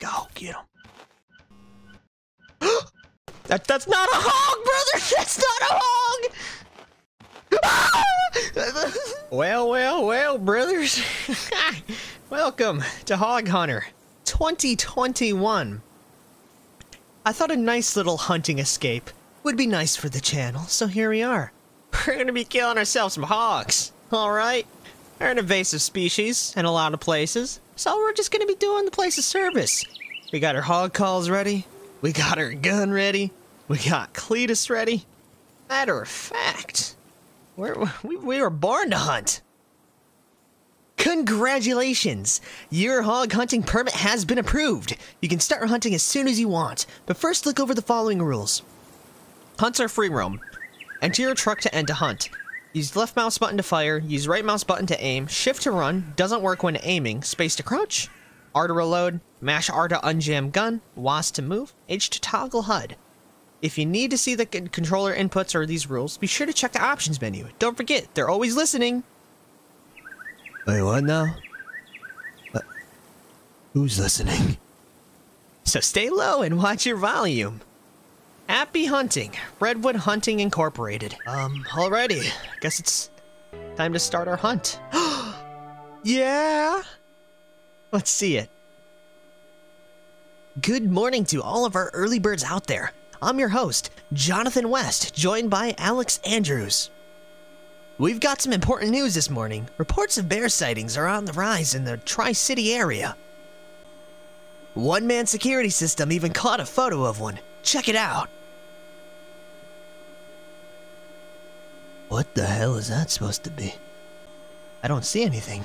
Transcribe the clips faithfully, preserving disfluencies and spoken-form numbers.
Go get him. that, that's not a hog, brother! That's not a hog! Well, well, well, brothers. Welcome to Hog Hunter twenty twenty-one. I thought a nice little hunting escape would be nice for the channel, so here we are. We're gonna be killing ourselves some hogs, alright? They're an invasive species in a lot of places, so we're just gonna be doing the place a service. We got our hog calls ready, we got our gun ready, we got Cletus ready. Matter of fact, We're, we, we were born to hunt. Congratulations! Your hog hunting permit has been approved. You can start hunting as soon as you want, but first look over the following rules. Hunts are free roam. Enter your truck to end a hunt. Use left mouse button to fire, use right mouse button to aim, shift to run, doesn't work when aiming, space to crouch, R to reload, mash R to unjam gun, W A S D to move, H to toggle H U D. If you need to see the controller inputs or these rules, be sure to check the options menu. Don't forget, they're always listening. Wait, what now? What? Who's listening? So stay low and watch your volume. Happy hunting, Redwood Hunting Incorporated. Um, alrighty, I guess it's time to start our hunt. Yeah! Let's see it. Good morning to all of our early birds out there. I'm your host, Jonathan West, joined by Alex Andrews. We've got some important news this morning. Reports of bear sightings are on the rise in the Tri-City area. One man security system even caught a photo of one. Check it out. What the hell is that supposed to be? I don't see anything.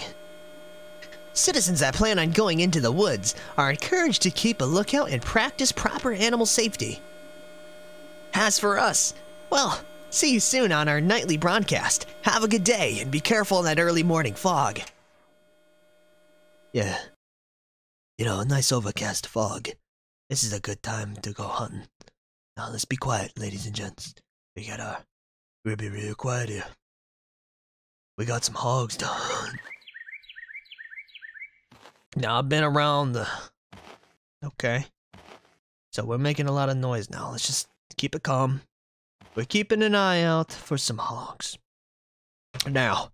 Citizens that plan on going into the woods are encouraged to keep a lookout and practice proper animal safety. As for us, well, see you soon on our nightly broadcast. Have a good day and be careful in that early morning fog. Yeah, you know, a nice overcast fog. This is a good time to go hunting. Now let's be quiet, ladies and gents. We got our, we'll be real quiet here. We got some hogs to hunt. Now I've been around the, okay. So we're making a lot of noise now. Let's just keep it calm. We're keeping an eye out for some hogs. Now,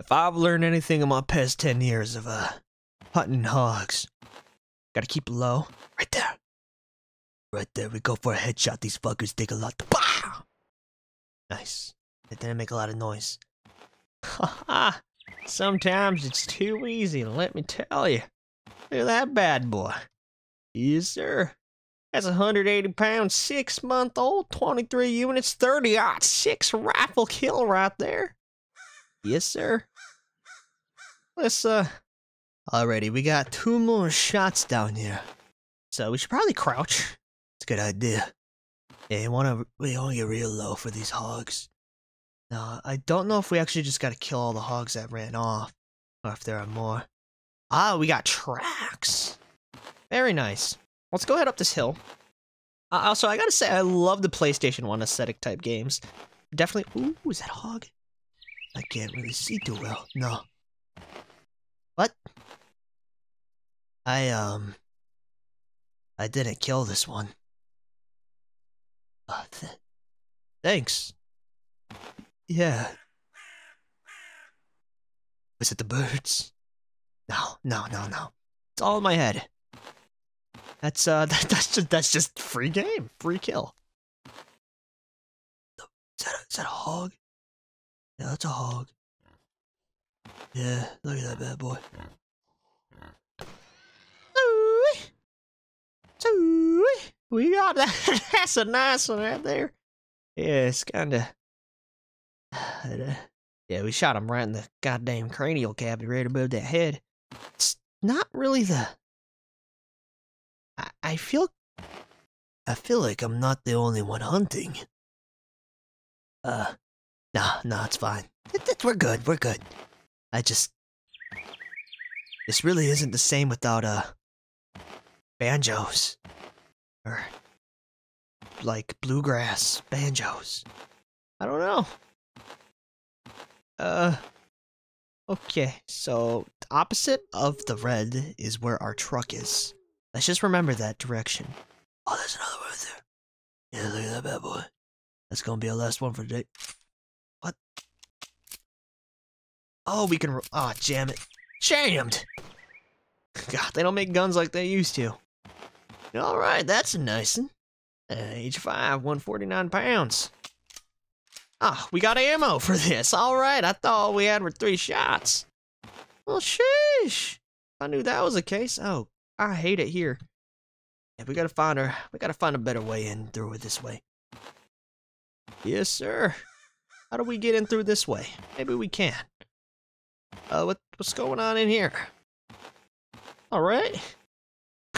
if I've learned anything in my past ten years of uh, hunting hogs, gotta keep low. Right there. Right there. We go for a headshot. These fuckers dig a lot. To bah! Nice. They didn't make a lot of noise. Haha. Sometimes it's too easy, let me tell you. Look at that bad boy. Yes, sir. That's one hundred eighty pounds, six month old, twenty-three units, thirty aught, six rifle kill right there. Yes, sir. Let's, uh... Alrighty, we got two more shots down here. So we should probably crouch. It's a good idea. Yeah, you wanna, we wanna get real low for these hogs. Now, I don't know if we actually just gotta kill all the hogs that ran off, or if there are more. Ah, we got tracks. Very nice. Let's go head up this hill. Uh, also, I gotta say, I love the PlayStation one aesthetic type games. Definitely. Ooh, is that a hog? I can't really see too well. No. What? I, um... I didn't kill this one. Uh, th thanks. Yeah. Was it the birds? No, no, no, no. It's all in my head. That's uh, that, that's just that's just free game, free kill. Is that a, is that a hog? Yeah, that's a hog. Yeah, look at that bad boy. We got that. That's a nice one right there. Yeah, it's kind of. Yeah, we shot him right in the goddamn cranial cavity, right above that head. It's not really the. I feel, I feel like I'm not the only one hunting. Uh, nah, nah, it's fine. It, it, we're good, we're good. I just, this really isn't the same without, uh, banjos. Or, like, bluegrass banjos. I don't know. Uh, okay, so, the opposite of the red is where our truck is. Let's just remember that direction. Oh, there's another one right there. Yeah, look at that bad boy. That's gonna be our last one for today. What? Oh, we can. Ah, oh, jam it. Jammed. God, they don't make guns like they used to. All right, that's a nice one. Uh, age five, one forty-nine pounds. Ah, we got ammo for this. All right, I thought all we had were three shots. Well, sheesh. I knew that was the case. Oh, I hate it here. Yeah, we gotta find our. We gotta find a better way in through it this way. Yes, sir. How do we get in through this way? Maybe we can. Uh, what what's going on in here? All right.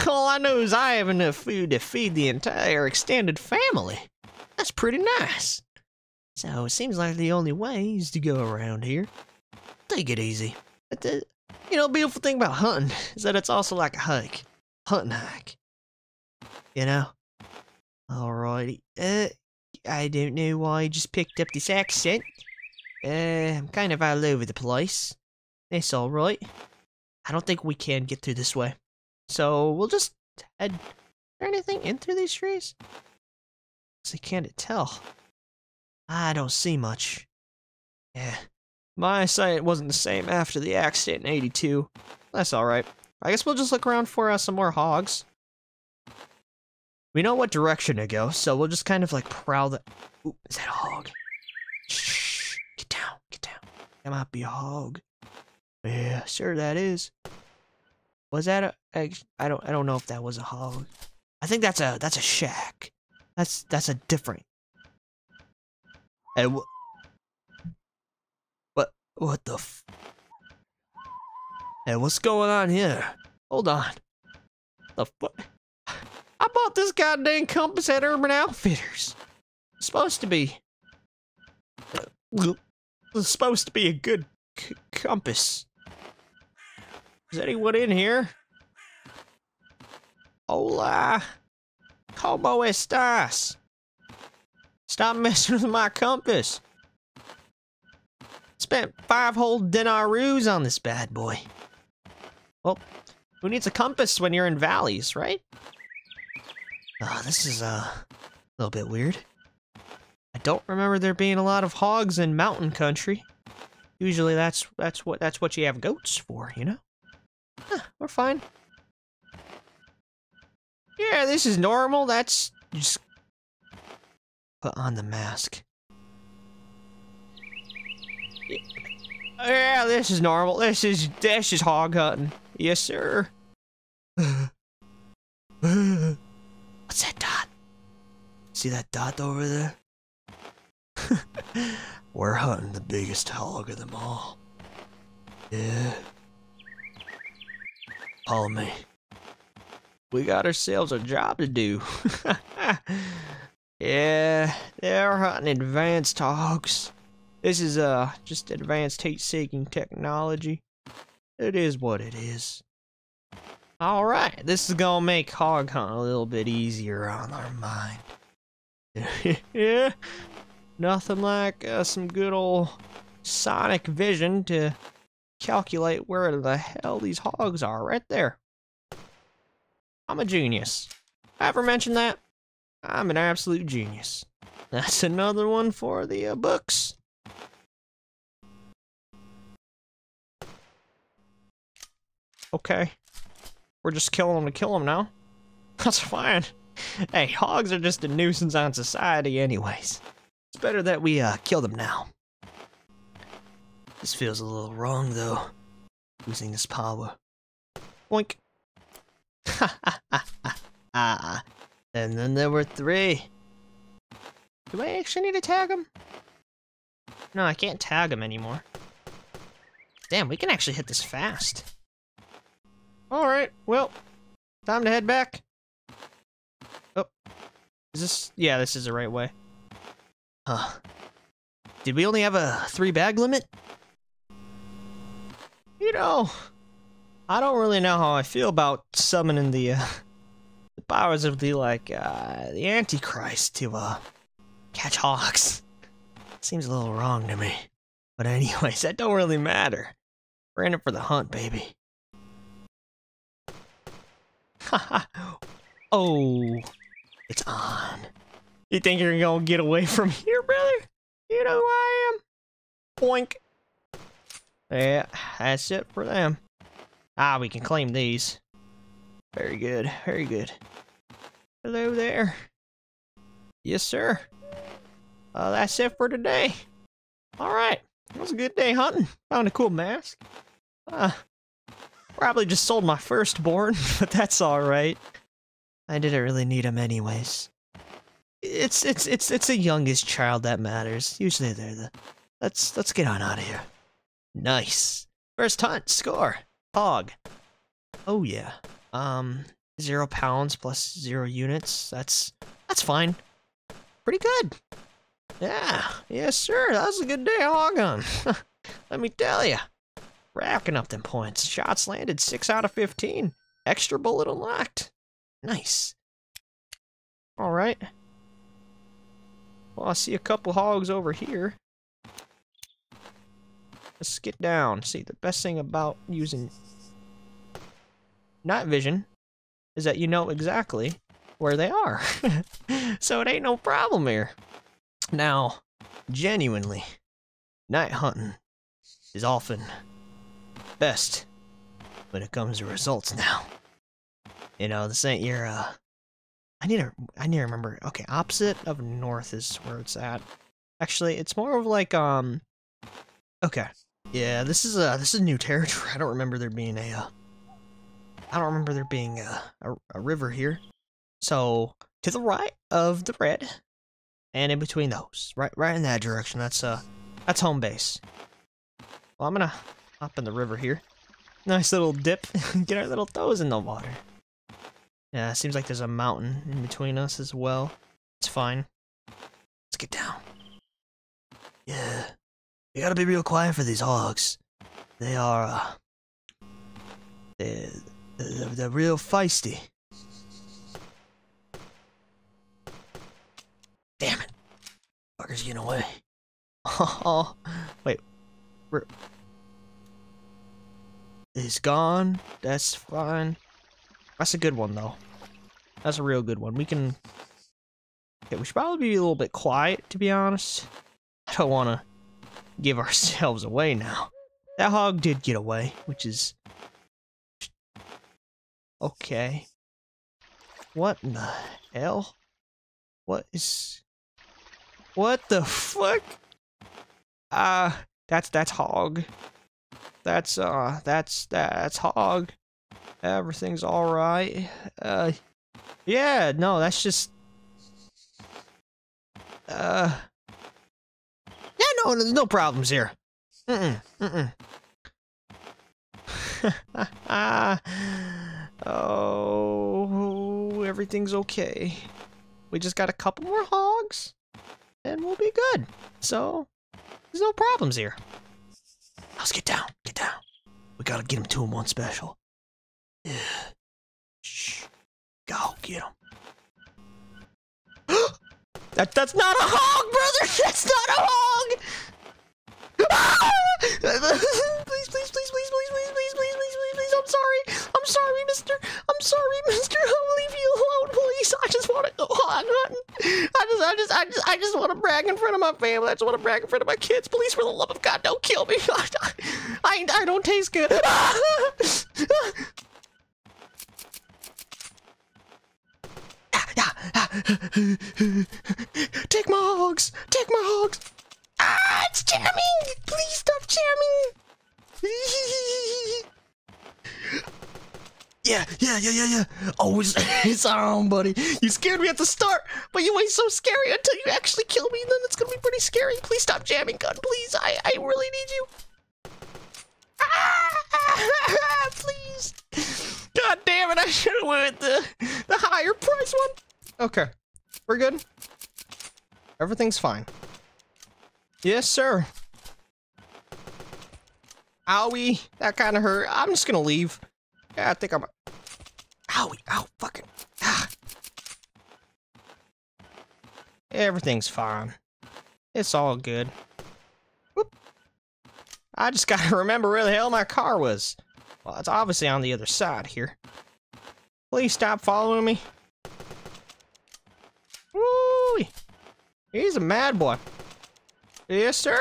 All I know is I have enough food to feed the entire extended family. That's pretty nice. So it seems like the only way is to go around here. Take it easy. You know, beautiful thing about hunting is that it's also like a hike, hunting hike. You know. Alrighty. Uh, I don't know why I just picked up this accent. Uh, I'm kind of all over the place. That's alright. I don't think we can get through this way. So we'll just head. Is there anything in through these trees? See, can't it tell? I don't see much. Yeah. My eyesight wasn't the same after the accident in eighty-two. That's alright. I guess we'll just look around for uh, some more hogs. We know what direction to go, so we'll just kind of like prowl the. Ooh, is that a hog? Shh. Get down, get down. That might be a hog. Yeah, sure that is. Was that a. I don't I don't know if that was a hog. I think that's a that's a shack. That's that's a different. Hey, what? What? What the? F hey, what's going on here? Hold on. The fuck? I bought this goddamn compass at Urban Outfitters. It's supposed to be. It's supposed to be a good c compass. Is anyone in here? Hola. Como estas? Stop messing with my compass. Spent five whole denarius on this bad boy. Well, who needs a compass when you're in valleys, right? Ah, oh, this is uh, a little bit weird. I don't remember there being a lot of hogs in mountain country. Usually, that's that's what that's what you have goats for, you know. Huh, we're fine. Yeah, this is normal. That's just. Put on the mask. Yeah, this is normal. This is this is hog hunting. Yes, sir. What's that dot? See that dot over there? We're hunting the biggest hog of them all. Yeah. Follow me. We got ourselves a job to do. Yeah, they're hunting advanced hogs. This is uh just advanced heat-seeking technology. It is what it is. All right, this is gonna make hog hunting a little bit easier on our mind. Yeah, nothing like uh, some good old sonic vision to calculate where the hell these hogs are. Right there. I'm a genius. Ever mentioned that? I'm an absolute genius. That's another one for the uh, books. Okay. We're just killing them to kill them now. That's fine. Hey, hogs are just a nuisance on society anyways. It's better that we uh, kill them now. This feels a little wrong though. Using this power. Boink. Ha ha ha ha ha. And then there were three. Do I actually need to tag him? No, I can't tag him anymore. Damn, we can actually hit this fast. Alright, well, time to head back. Oh, is this? Yeah, this is the right way. Huh. Did we only have a three bag limit? You know, I don't really know how I feel about summoning the, uh, the powers of the, like, uh, the Antichrist to, uh, catch hawks. Seems a little wrong to me. But anyways, that don't really matter. We're in it for the hunt, baby. Oh, it's on. You think you're gonna get away from here, brother? You know who I am. Boink. Yeah, that's it for them. Ah, we can claim these. Very good, very good. Hello there. Yes, sir. Uh, that's it for today. Alright, it was a good day hunting. Found a cool mask. Uh, probably just sold my firstborn, but that's alright. I didn't really need him anyways. It's, it's, it's, it's the youngest child that matters. Usually they're the... Let's, let's get on out of here. Nice. First hunt, score. Hog. Oh yeah. Um, zero pounds plus zero units. That's, that's fine. Pretty good. Yeah, yes sir, that was a good day hog hunting. Let me tell ya. Racking up them points. Shots landed six out of fifteen. Extra bullet unlocked. Nice. Alright. Well, I see a couple hogs over here. Let's get down. See, the best thing about using night vision is that you know exactly where they are. So it ain't no problem here. Now, genuinely, night hunting is often best when it comes to results now. You know, this ain't your, uh, I need to, I need to remember, okay, opposite of north is where it's at. Actually, it's more of like, um, okay, yeah, this is, uh, this is new territory. I don't remember there being a, uh, I don't remember there being a, a, a river here. So, to the right of the red, and in between those, right, right in that direction. That's uh, that's home base. Well, I'm gonna hop in the river here. Nice little dip. Get our little toes in the water. Yeah, it seems like there's a mountain in between us as well. It's fine. Let's get down. Yeah, you gotta be real quiet for these hogs. They are uh, they they're, they're real feisty. Damn it. Fucker's getting away. Oh, wait. We're... He's gone. That's fine. That's a good one, though. That's a real good one. We can... Okay, we should probably be a little bit quiet, to be honest. I don't want to give ourselves away now. That hog did get away, which is... Okay. What in the hell? What is... What the fuck? Uh, that's, that's hog. That's, uh, that's, that's hog. Everything's alright. Uh, yeah, no, that's just... Uh... Yeah, no, there's no problems here. Mm-mm, mm-mm. uh, oh, everything's okay. We just got a couple more hogs. And we'll be good. So, there's no problems here. Let's get down. Get down. We gotta get him two in one special. Yeah. Shh. Go get him. that that's not a hog, brother. That's not a hog. please, please, please, please, please, please, please, please, please, please, please. I'm sorry. I'm sorry, Mister. I'm sorry, Mister. I'll leave you alone, please. I just want to go hog hunting. I just, I just, I just, I just want to brag in front of my family. I just want to brag in front of my kids. Please, for the love of God, don't kill me. I, I, I don't taste good. Take my hogs. Take my hogs. Ah, it's jamming! Please stop jamming! yeah, yeah, yeah, yeah, yeah. Oh, it's, it's our own, buddy. You scared me at the start, but you ain't so scary until you actually kill me. Then it's gonna be pretty scary. Please stop jamming, gun. Please, I, I really need you. Ah, please. God damn it! I should have went the the higher price one. Okay, we're good. Everything's fine. Yes, sir. Owie, that kind of hurt. I'm just gonna leave. Yeah, I think I'm. A... Owie, ow, fucking. Ah. Everything's fine. It's all good. Whoop. I just gotta remember where the hell my car was. Well, it's obviously on the other side here. Will you stop following me? Woo! He's a mad boy. Yes, sir.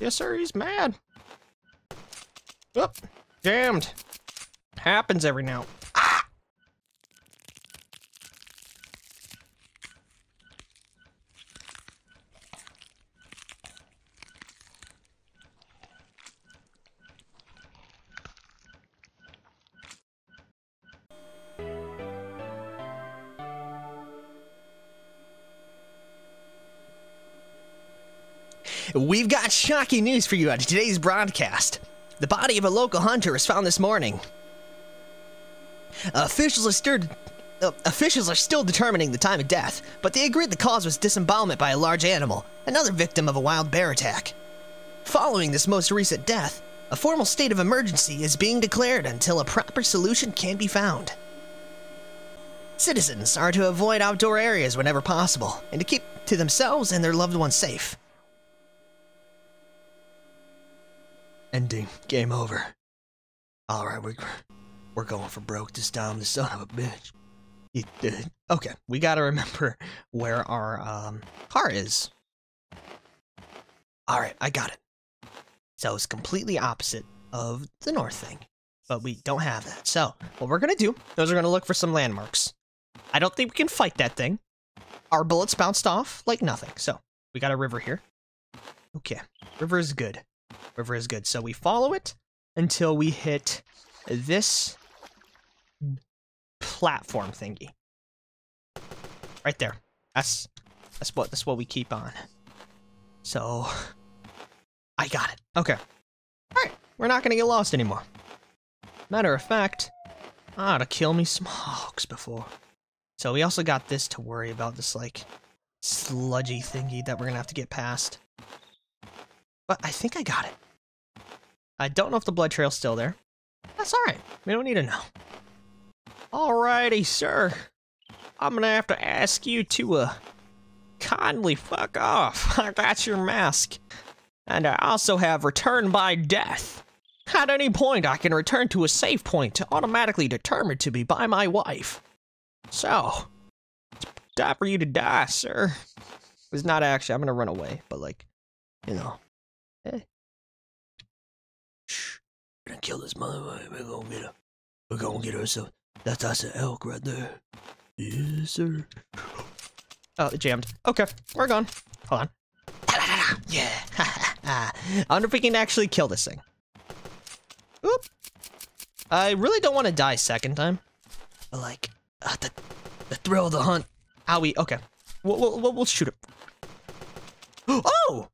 Yes, sir. He's mad. Oop. Jammed. Happens every now. Ah! We've got shocking news for you on today's broadcast. The body of a local hunter was found this morning. Officials are, stirred, uh, officials are still determining the time of death, but they agreed the cause was disembowelment by a large animal, another victim of a wild bear attack. Following this most recent death, a formal state of emergency is being declared until a proper solution can be found. Citizens are to avoid outdoor areas whenever possible, and to keep to themselves and their loved ones safe. Ending. Game over. Alright, we're... We're going for broke this time, the son of a bitch. He did. Okay, we gotta remember where our um, car is. All right, I got it. So it's completely opposite of the north thing, but we don't have that. So what we're gonna do is we're gonna look for some landmarks. I don't think we can fight that thing. Our bullets bounced off like nothing. So we got a river here. Okay, river is good. River is good. So we follow it until we hit this platform thingy right there. That's that's what that's what we keep on. So I got it. Okay. All right, we're not gonna get lost anymore. Matter of fact, I ought to kill me some hogs before. So we also got this to worry about, this like sludgy thingy that we're gonna have to get past. But I think I got it. I don't know if the blood trail's still there. That's alright. We don't need to know. Alrighty, sir. I'm gonna have to ask you to, uh, kindly fuck off. I got your mask. And I also have return by death. At any point, I can return to a safe point automatically determined to be by my wife. So, it's time for you to die, sir. It's not actually, I'm gonna run away, but like, you know. Eh. Shh. We're gonna kill this motherfucker. We're gonna get her. We're gonna get ourselves. That's us, an elk right there. Yes, sir. Oh, it jammed. Okay, we're gone. Hold on. Yeah. I wonder if we can actually kill this thing. Oop. I really don't want to die second time. But like, uh, the, the thrill of the hunt. Owie. Okay. We'll, we'll, we'll shoot it. Oh!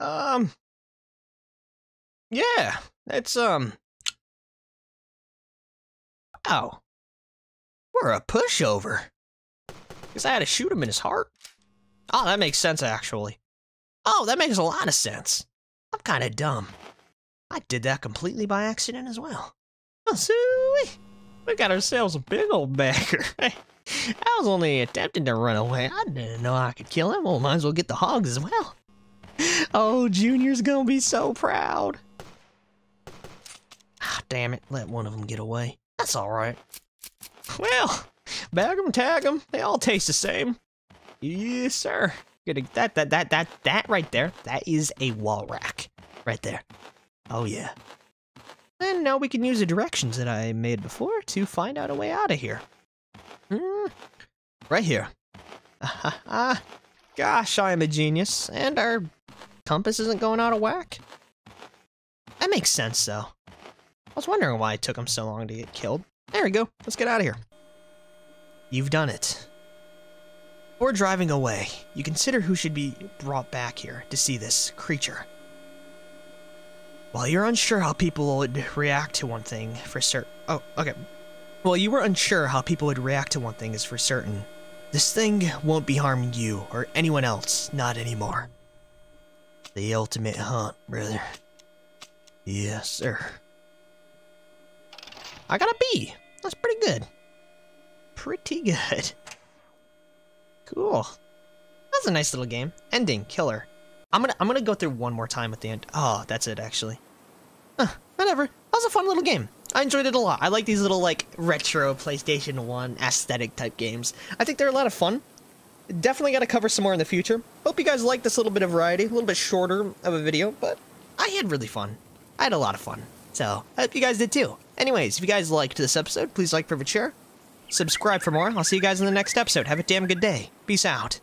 um. Yeah, that's, um... Wow. We're a pushover. Because I had to shoot him in his heart. Oh, that makes sense, actually. Oh, that makes a lot of sense. I'm kind of dumb. I did that completely by accident as well. Well, so we got ourselves a big old bagger. I was only attempting to run away. I didn't know I could kill him. Well, might as well get the hogs as well. Oh, Junior's gonna be so proud. Ah, damn it. Let one of them get away. That's alright. Well, bag them, tag them. They all taste the same. Yes, sir. Gonna, that, that, that, that, that right there. That is a wall rack. Right there. Oh, yeah. And now we can use the directions that I made before to find out a way out of here. Mm, right here. Ah, ah, gosh, I am a genius. And our compass isn't going out of whack. That makes sense, though. I was wondering why it took him so long to get killed. There we go. Let's get out of here. You've done it. Before driving away, you consider who should be brought back here to see this creature. While you're unsure how people would react to one thing for certain... Oh, okay. While you were unsure how people would react to one thing is for certain, this thing won't be harming you or anyone else, not anymore. The ultimate hunt, brother. Yes, sir. I got a B. That's pretty good. Pretty good. Cool. That's a nice little game. Ending. Killer. I'm gonna I'm gonna go through one more time at the end. Oh, that's it actually. Huh, whatever. That was a fun little game. I enjoyed it a lot. I like these little, like, retro PlayStation one aesthetic type games. I think they're a lot of fun. Definitely got to cover some more in the future. Hope you guys like this little bit of variety, a little bit shorter of a video, but I had really fun. I had a lot of fun. So, I hope you guys did too. Anyways, if you guys liked this episode, please like, favorite, share. Subscribe for more. I'll see you guys in the next episode. Have a damn good day. Peace out.